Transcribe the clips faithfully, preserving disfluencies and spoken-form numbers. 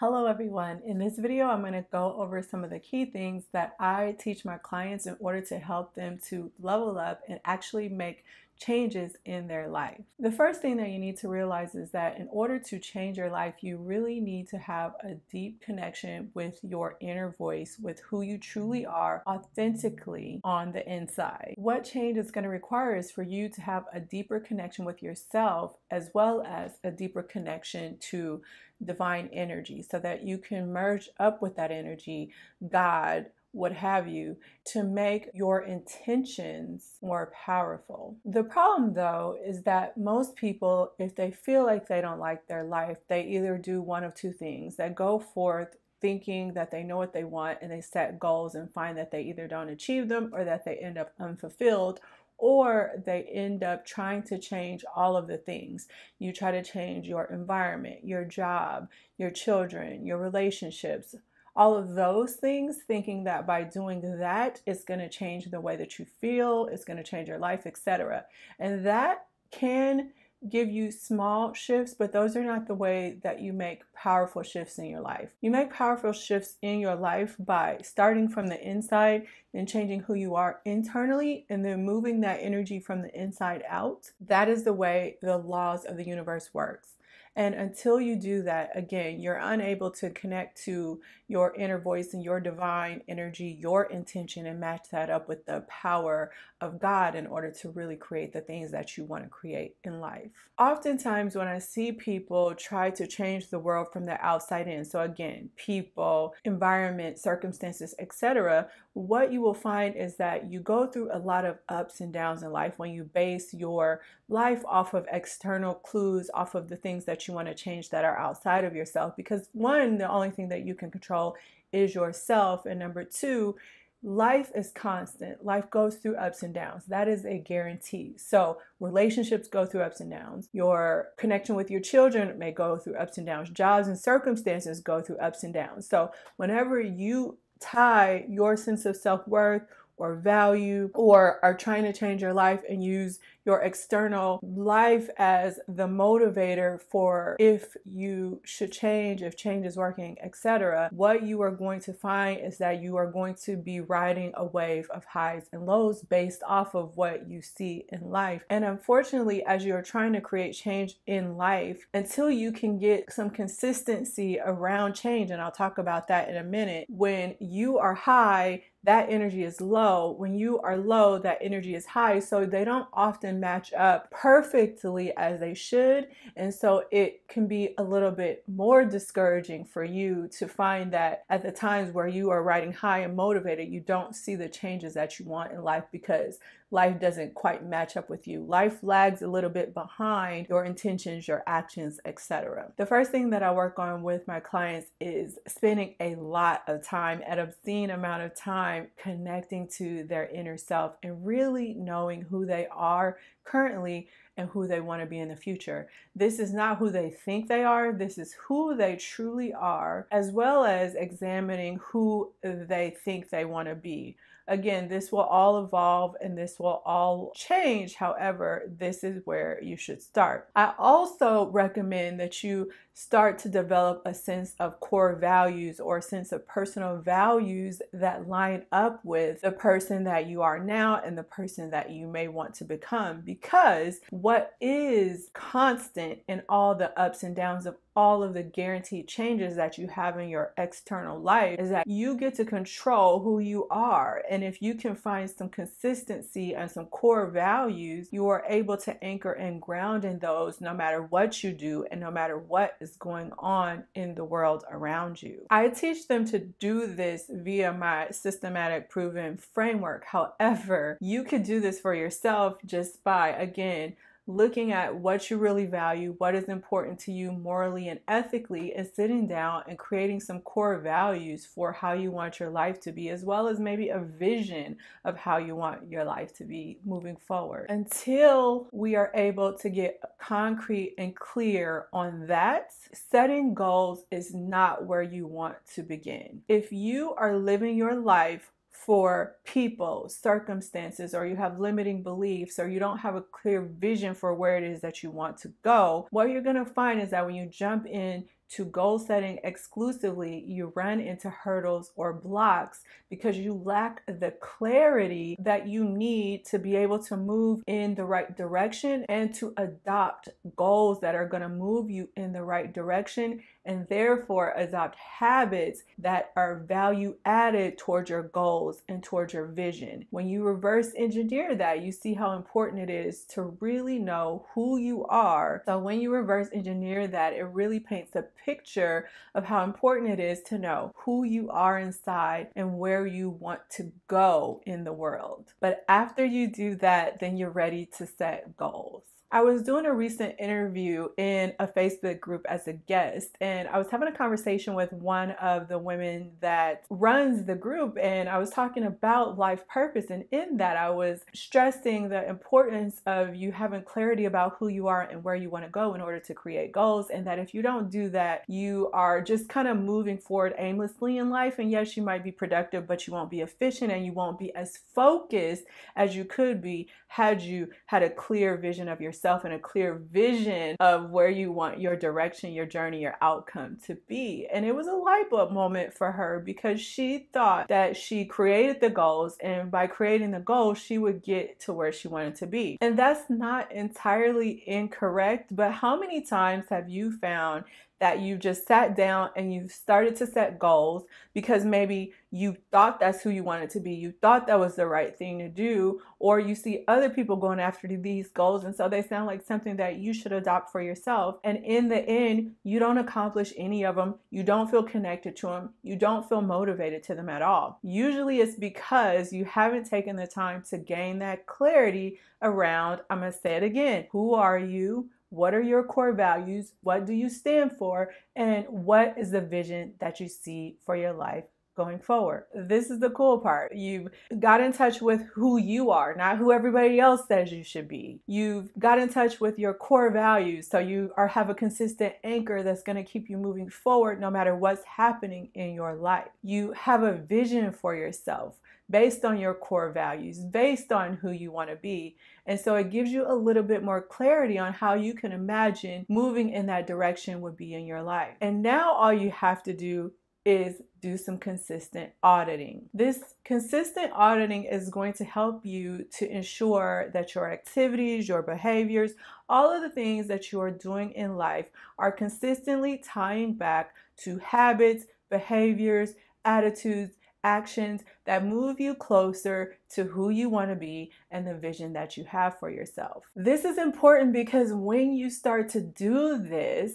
Hello everyone. In this video, I'm going to go over some of the key things that I teach my clients in order to help them to level up and actually make changes in their life. The first thing that you need to realize is that in order to change your life, you really need to have a deep connection with your inner voice, with who you truly are authentically on the inside. What change is going to require is for you to have a deeper connection with yourself, as well as a deeper connection to divine energy, so that you can merge up with that energy, God, what have you, to make your intentions more powerful. The problem, though, is that most people, if they feel like they don't like their life, they either do one of two things. They go forth thinking that they know what they want, and they set goals and find that they either don't achieve them or that they end up unfulfilled, or they end up trying to change all of the things. You try to change your environment, your job, your children, your relationships, all of those things, thinking that by doing that, it's going to change the way that you feel, it's going to change your life, et cetera. And that can give you small shifts, but those are not the way that you make powerful shifts in your life. You make powerful shifts in your life by starting from the inside and changing who you are internally, and then moving that energy from the inside out. That is the way the laws of the universe works. And until you do that, again, you're unable to connect to your inner voice and your divine energy, your intention, and match that up with the power of God in order to really create the things that you want to create in life. Oftentimes when I see people try to change the world from the outside in, so again, people, environment, circumstances, et cetera, what you will find is that you go through a lot of ups and downs in life when you base your life off of external clues, off of the things that you you want to change that are outside of yourself, because one, the only thing that you can control is yourself, and number two, life is constant. Life goes through ups and downs. That is a guarantee. So relationships go through ups and downs. Your connection with your children may go through ups and downs. Jobs and circumstances go through ups and downs. So whenever you tie your sense of self-worth or value, or are trying to change your life and use your external life as the motivator for if you should change, if change is working, et cetera, what you are going to find is that you are going to be riding a wave of highs and lows based off of what you see in life. And unfortunately, as you're trying to create change in life, until you can get some consistency around change, and I'll talk about that in a minute, when you are high, that energy is low. When you are low, that energy is high. So they don't often match up perfectly as they should. And so it can be a little bit more discouraging for you to find that at the times where you are riding high and motivated, you don't see the changes that you want in life because life doesn't quite match up with you. Life lags a little bit behind your intentions, your actions, et cetera. The first thing that I work on with my clients is spending a lot of time, an obscene amount of time, connecting to their inner self and really knowing who they are currently and who they want to be in the future. This is not who they think they are. This is who they truly are, as well as examining who they think they want to be. Again, this will all evolve and this will all change. However, this is where you should start. I also recommend that you start to develop a sense of core values or a sense of personal values that line up with the person that you are now and the person that you may want to become, because what is constant in all the ups and downs of all of the guaranteed changes that you have in your external life is that you get to control who you are. And if you can find some consistency and some core values, you are able to anchor and ground in those no matter what you do and no matter what is going on in the world around you. I teach them to do this via my systematic proven framework. However, you could do this for yourself just by, again, looking at what you really value, what is important to you morally and ethically, and sitting down and creating some core values for how you want your life to be, as well as maybe a vision of how you want your life to be moving forward. Until we are able to get concrete and clear on that, setting goals is not where you want to begin. If you are living your life for people, circumstances, or you have limiting beliefs, or you don't have a clear vision for where it is that you want to go, what you're going to find is that when you jump in to goal setting exclusively, you run into hurdles or blocks because you lack the clarity that you need to be able to move in the right direction and to adopt goals that are going to move you in the right direction, and therefore adopt habits that are value added towards your goals and towards your vision. When you reverse engineer that, you see how important it is to really know who you are. So when you reverse engineer that, it really paints a picture of how important it is to know who you are inside and where you want to go in the world. But after you do that, then you're ready to set goals. I was doing a recent interview in a Facebook group as a guest, and I was having a conversation with one of the women that runs the group, and I was talking about life purpose, and in that I was stressing the importance of you having clarity about who you are and where you want to go in order to create goals, and that if you don't do that, you are just kind of moving forward aimlessly in life, and yes, you might be productive, but you won't be efficient and you won't be as focused as you could be had you had a clear vision of yourself. and a clear vision of where you want your direction, your journey, your outcome to be. And it was a light bulb moment for her because she thought that she created the goals, and by creating the goals, she would get to where she wanted to be. And that's not entirely incorrect, but how many times have you found that you just sat down and you started to set goals because maybe you thought that's who you wanted to be, you thought that was the right thing to do, or you see other people going after these goals and so they sound like something that you should adopt for yourself, and in the end you don't accomplish any of them, you don't feel connected to them, you don't feel motivated to them at all. Usually it's because you haven't taken the time to gain that clarity around, I'm gonna say it again, who are you? What are your core values? What do you stand for? And what is the vision that you see for your life going forward? This is the cool part. You've got in touch with who you are, not who everybody else says you should be. You've got in touch with your core values, so you are have a consistent anchor that's going to keep you moving forward no matter what's happening in your life. You have a vision for yourself based on your core values, based on who you want to be. And so it gives you a little bit more clarity on how you can imagine moving in that direction would be in your life. And now all you have to do is do some consistent auditing. This consistent auditing is going to help you to ensure that your activities, your behaviors, all of the things that you are doing in life are consistently tying back to habits, behaviors, attitudes, actions that move you closer to who you want to be and the vision that you have for yourself. This is important because when you start to do this,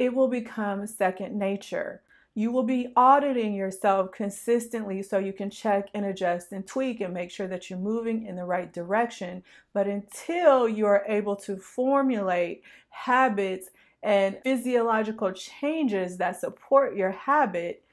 it will become second nature. You will be auditing yourself consistently so you can check and adjust and tweak and make sure that you're moving in the right direction. But until you are able to formulate habits and physiological changes that support your habit,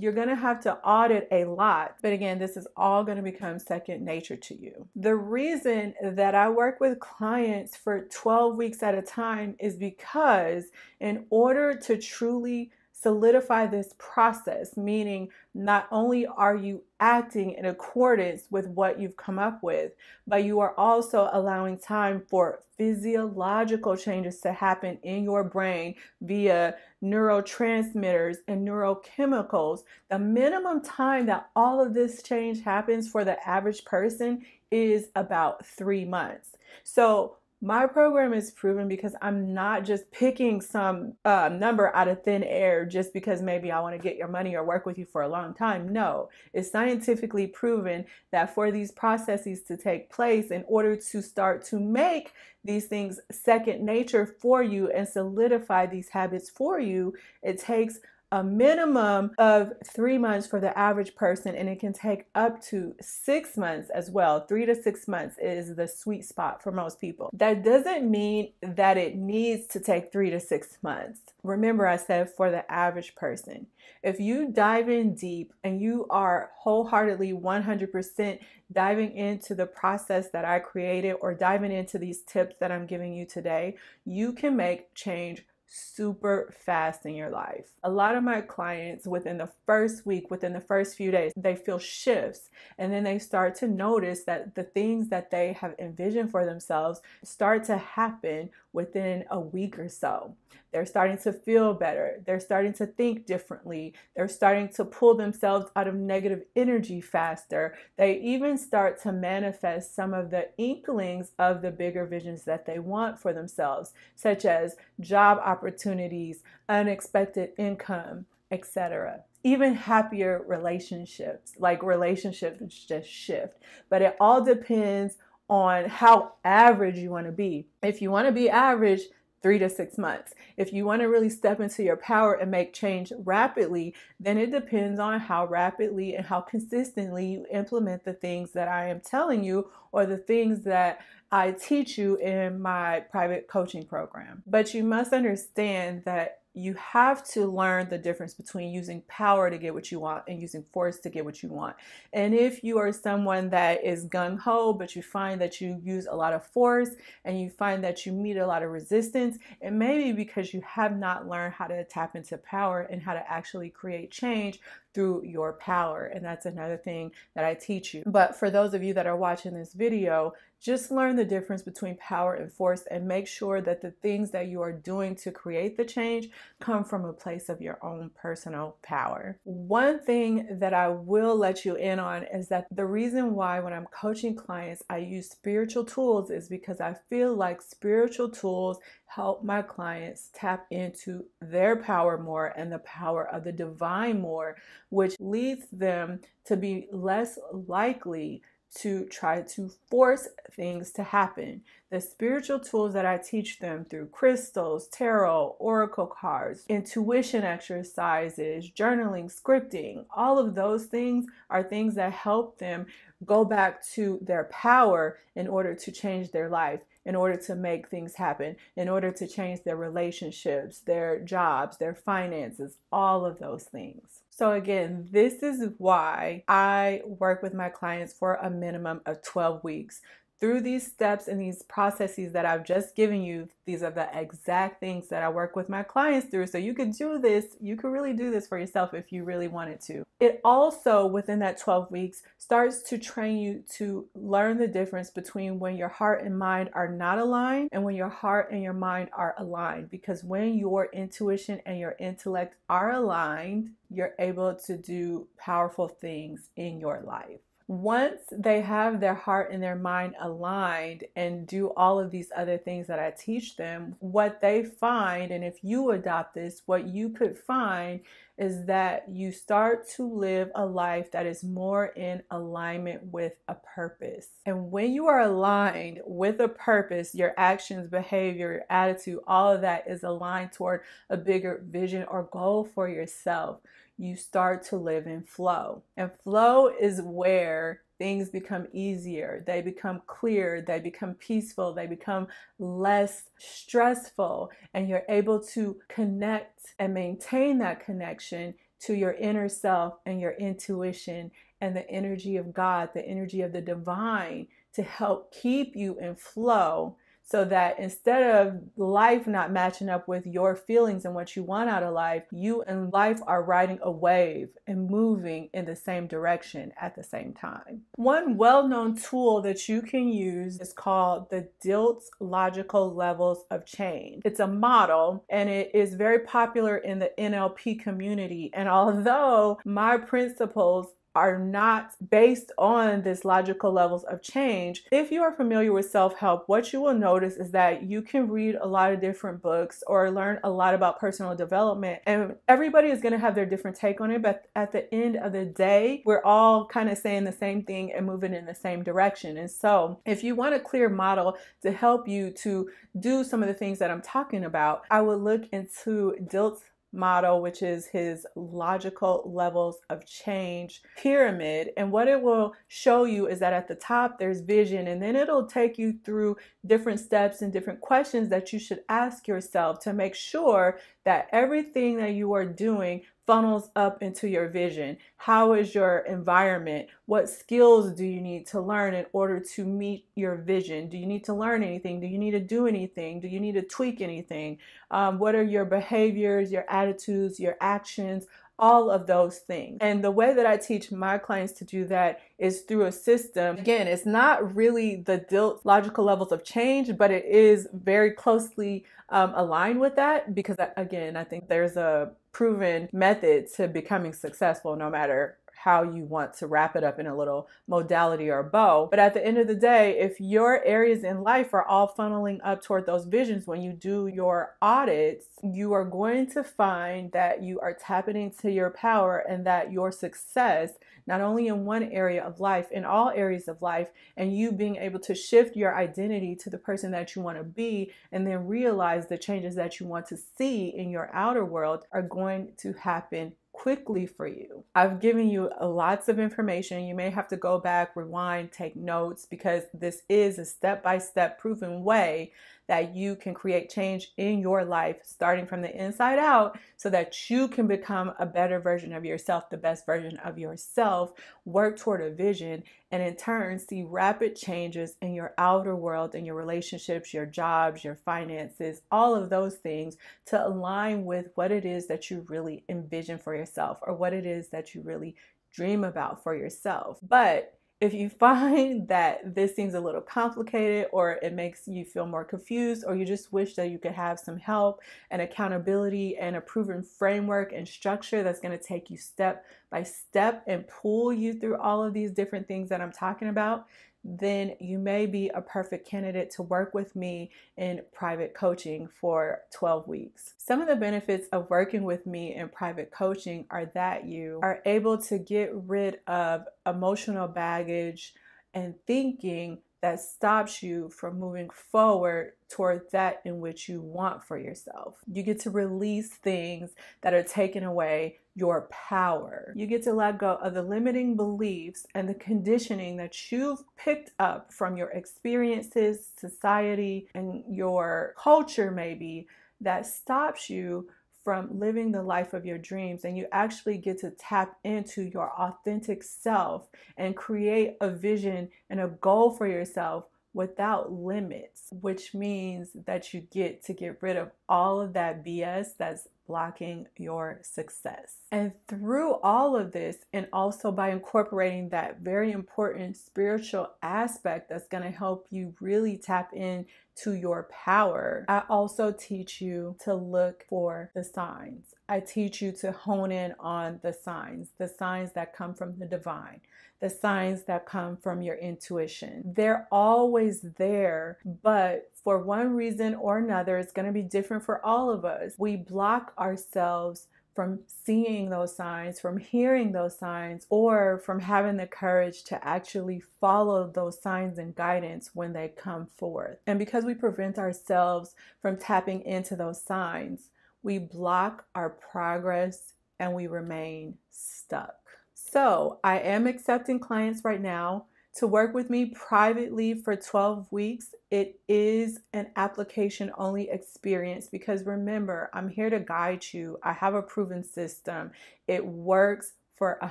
you're going to have to audit a lot. But again, this is all going to become second nature to you. The reason that I work with clients for twelve weeks at a time is because in order to truly solidify this process, meaning not only are you acting in accordance with what you've come up with, but you are also allowing time for physiological changes to happen in your brain via neurotransmitters and neurochemicals. The minimum time that all of this change happens for the average person is about three months. So my program is proven because I'm not just picking some uh, number out of thin air just because maybe I want to get your money or work with you for a long time. No, it's scientifically proven that for these processes to take place, in order to start to make these things second nature for you and solidify these habits for you, it takes a minimum of three months for the average person, and it can take up to six months as well. Three to six months is the sweet spot for most people. That doesn't mean that it needs to take three to six months. Remember, I said for the average person. If you dive in deep and you are wholeheartedly one hundred percent diving into the process that I created or diving into these tips that I'm giving you today, you can make change super fast in your life. A lot of my clients, within the first week, within the first few days, they feel shifts, and then they start to notice that the things that they have envisioned for themselves start to happen within a week or so. They're starting to feel better. They're starting to think differently. They're starting to pull themselves out of negative energy faster. They even start to manifest some of the inklings of the bigger visions that they want for themselves, such as job opportunities, unexpected income, et cetera. Even happier relationships, like relationships just shift. But it all depends on how average you want to be. If you want to be average, three to six months. If you want to really step into your power and make change rapidly, then it depends on how rapidly and how consistently you implement the things that I am telling you or the things that I teach you in my private coaching program. But you must understand that you have to learn the difference between using power to get what you want and using force to get what you want. And if you are someone that is gung-ho, but you find that you use a lot of force and you find that you meet a lot of resistance, it may be because you have not learned how to tap into power and how to actually create change through your power. And that's another thing that I teach you. But for those of you that are watching this video, just learn the difference between power and force and make sure that the things that you are doing to create the change come from a place of your own personal power. One thing that I will let you in on is that the reason why when I'm coaching clients, I use spiritual tools is because I feel like spiritual tools help my clients tap into their power more and the power of the divine more, which leads them to be less likely to try to force things to happen. The spiritual tools that I teach them through crystals, tarot, oracle cards, intuition exercises, journaling, scripting, all of those things are things that help them go back to their power in order to change their life, in order to make things happen, in order to change their relationships, their jobs, their finances, all of those things. So again, this is why I work with my clients for a minimum of twelve weeks. Through these steps and these processes that I've just given you, these are the exact things that I work with my clients through. So you could do this, you could really do this for yourself if you really wanted to. It also, within that twelve weeks, starts to train you to learn the difference between when your heart and mind are not aligned and when your heart and your mind are aligned. Because when your intuition and your intellect are aligned, you're able to do powerful things in your life. Once they have their heart and their mind aligned and do all of these other things that I teach them, what they find, and if you adopt this, what you could find is that you start to live a life that is more in alignment with a purpose. And when you are aligned with a purpose, your actions, behavior, your attitude, all of that is aligned toward a bigger vision or goal for yourself. You start to live in flow. And flow is where things become easier, they become clear, they become peaceful, they become less stressful, and you're able to connect and maintain that connection to your inner self and your intuition and the energy of God, the energy of the divine to help keep you in flow. So that instead of life not matching up with your feelings and what you want out of life, you and life are riding a wave and moving in the same direction at the same time. One well-known tool that you can use is called the Dilts Logical Levels of Change. It's a model and it is very popular in the N L P community. And although my principles are not based on this logical levels of change, if you are familiar with self-help, what you will notice is that you can read a lot of different books or learn a lot about personal development, and everybody is going to have their different take on it, but at the end of the day, we're all kind of saying the same thing and moving in the same direction. And so if you want a clear model to help you to do some of the things that I'm talking about, I would look into Dilts' model, which is his logical levels of change pyramid. And what it will show you is that at the top there's vision, and then it'll take you through different steps and different questions that you should ask yourself to make sure that everything that you are doing funnels up into your vision. How is your environment? What skills do you need to learn in order to meet your vision? Do you need to learn anything? Do you need to do anything? Do you need to tweak anything? Um, what are your behaviors, your attitudes, your actions? all of those things. And the way that I teach my clients to do that is through a system. Again, it's not really the Dilts logical levels of change, but it is very closely um, aligned with that, because again, I think there's a proven method to becoming successful no matter how you want to wrap it up in a little modality or bow. But at the end of the day, if your areas in life are all funneling up toward those visions, when you do your audits, you are going to find that you are tapping into your power and that your success, not only in one area of life, in all areas of life, and you being able to shift your identity to the person that you want to be, and then realize the changes that you want to see in your outer world are going to happen quickly for you. I've given you lots of information. You may have to go back, rewind, take notes, because this is a step-by-step proven way that you can create change in your life, starting from the inside out, so that you can become a better version of yourself, the best version of yourself, work toward a vision, and in turn see rapid changes in your outer world, in your relationships, your jobs, your finances, all of those things to align with what it is that you really envision for yourself, or what it is that you really dream about for yourself. But if you find that this seems a little complicated, or it makes you feel more confused, or you just wish that you could have some help and accountability and a proven framework and structure that's going to take you step by step and pull you through all of these different things that I'm talking about, then you may be a perfect candidate to work with me in private coaching for twelve weeks. Some of the benefits of working with me in private coaching are that you are able to get rid of emotional baggage and thinking that stops you from moving forward toward that in which you want for yourself. You get to release things that are taking away your power. You get to let go of the limiting beliefs and the conditioning that you've picked up from your experiences, society, and your culture maybe, that stops you from living the life of your dreams, and you actually get to tap into your authentic self and create a vision and a goal for yourself without limits, which means that you get to get rid of all of that B S that's blocking your success. And through all of this, and also by incorporating that very important spiritual aspect that's going to help you really tap in to your power, I also teach you to look for the signs. I teach you to hone in on the signs, the signs that come from the divine, the signs that come from your intuition. They're always there, but for one reason or another, it's going to be different for all of us. We block ourselves from seeing those signs, from hearing those signs, or from having the courage to actually follow those signs and guidance when they come forth. And because we prevent ourselves from tapping into those signs, we block our progress and we remain stuck. So I am accepting clients right now to work with me privately for twelve weeks. It is an application only experience, because remember, I'm here to guide you. I have a proven system. It works for one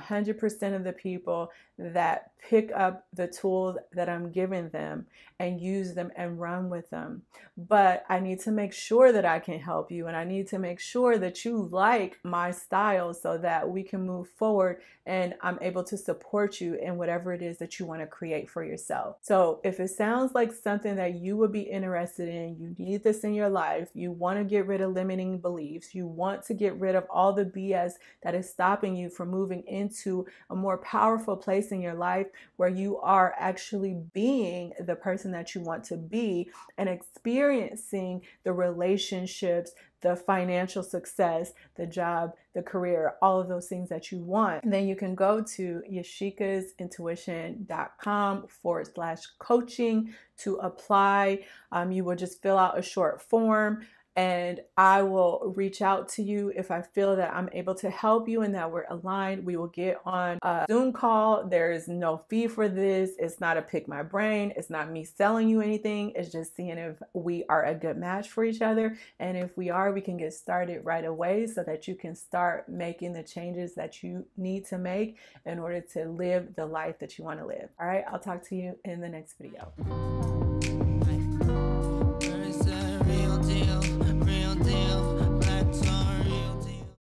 hundred percent of the people that pick up the tools that I'm giving them and use them and run with them. But I need to make sure that I can help you, and I need to make sure that you like my style so that we can move forward and I'm able to support you in whatever it is that you want to create for yourself. So if it sounds like something that you would be interested in, you need this in your life, you want to get rid of limiting beliefs, you want to get rid of all the B S that is stopping you from moving into a more powerful place in your life where you are actually being the person that you want to be and experiencing the relationships, the financial success, the job, the career, all of those things that you want, and then you can go to yashicasintuition.com forward slash coaching to apply. Um, you will just fill out a short form, and I will reach out to you if I feel that I'm able to help you and that we're aligned. We will get on a Zoom call. There is no fee for this. It's not a pick my brain. It's not me selling you anything. It's just seeing if we are a good match for each other. And if we are, we can get started right away so that you can start making the changes that you need to make in order to live the life that you want to live. All right, I'll talk to you in the next video.